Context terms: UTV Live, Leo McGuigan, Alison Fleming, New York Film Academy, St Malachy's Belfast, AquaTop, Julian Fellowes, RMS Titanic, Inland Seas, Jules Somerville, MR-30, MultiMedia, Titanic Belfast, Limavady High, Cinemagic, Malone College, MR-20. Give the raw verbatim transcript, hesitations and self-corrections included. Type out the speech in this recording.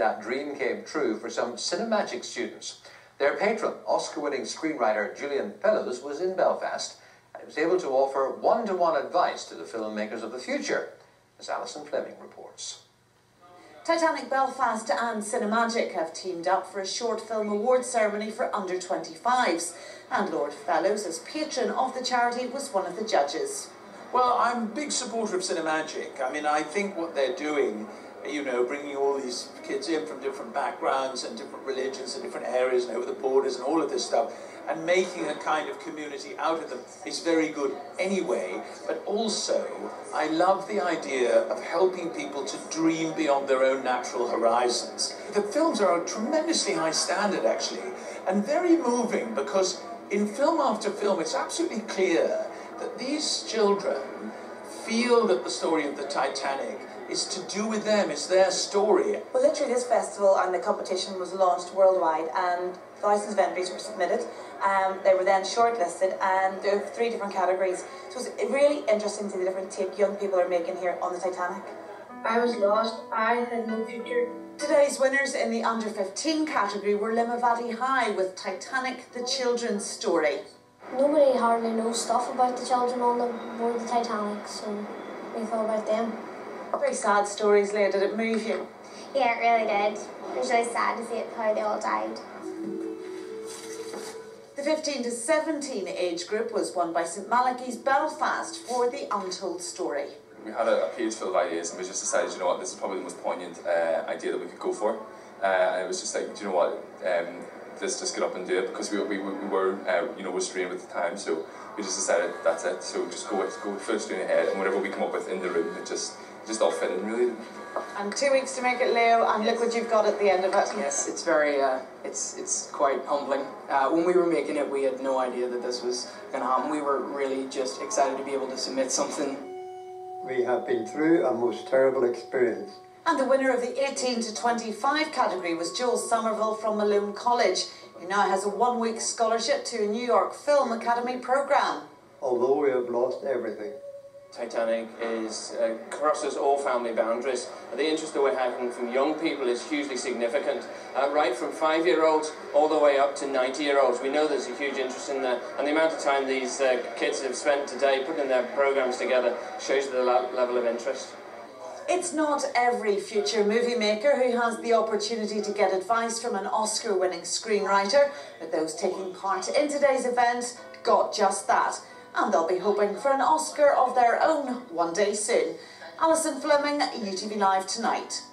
that dream came true for some Cinemagic students. Their patron, Oscar-winning screenwriter Julian Fellowes, was in Belfast and was able to offer one-to-one advice to the filmmakers of the future, as Alison Fleming reports. Titanic Belfast and Cinemagic have teamed up for a short film award ceremony for under twenty-fives, and Lord Fellowes, as patron of the charity, was one of the judges. Well, I'm a big supporter of Cinemagic. I mean, I think what they're doing, you know, bringing all these kids in from different backgrounds and different religions and different areas and over the borders and all of this stuff, and making a kind of community out of them is very good anyway, but also I love the idea of helping people to dream beyond their own natural horizons. The films are a tremendously high standard, actually, and very moving, because in film after film it's absolutely clear that these children feel that the story of the Titanic is to do with them, it's their story. Well, literally this festival and the competition was launched worldwide, and thousands of entries were submitted. Um, they were then shortlisted, and there are three different categories. So it's really interesting to see the different take young people are making here on the Titanic. I was lost, I had no future. Today's winners in the under fifteen category were Limavady High with Titanic, the children's story. Nobody hardly knows stuff about the children on the board of the Titanic, so we thought about them. Very sad stories, Leah. Did it move you? Yeah, it really did. It was really sad to see it, how they all died. The fifteen to seventeen age group was won by St Malachy's Belfast for The Untold Story. We had a, a page full of ideas, and we just decided, you know what, this is probably the most poignant uh, idea that we could go for. Uh, and it was just like, do you know what, um, let's just get up and do it, because we, we, we were, uh, you know, restrained with the time, so we just decided that's it. So just go with, go full steam ahead, and whatever we come up with in the room, it just. Just all fit in, really. And two weeks to make it, Leo, and yes. Look what you've got at the end of it. Yes, it's very, uh, it's it's quite humbling. Uh, when we were making it, we had no idea that this was going to happen. We were really just excited to be able to submit something. We have been through a most terrible experience. And the winner of the eighteen to twenty-five category was Jules Somerville from Malone College, who now has a one-week scholarship to a New York Film Academy programme. Although we have lost everything, Titanic is, uh, crosses all family boundaries. The interest that we're having from young people is hugely significant, uh, right from five-year-olds all the way up to ninety-year-olds. We know there's a huge interest in that, and the amount of time these uh, kids have spent today putting their programmes together shows the level of interest. It's not every future movie maker who has the opportunity to get advice from an Oscar-winning screenwriter, but those taking part in today's event got just that. And they'll be hoping for an Oscar of their own one day soon. Alison Fleming, U T V Live tonight.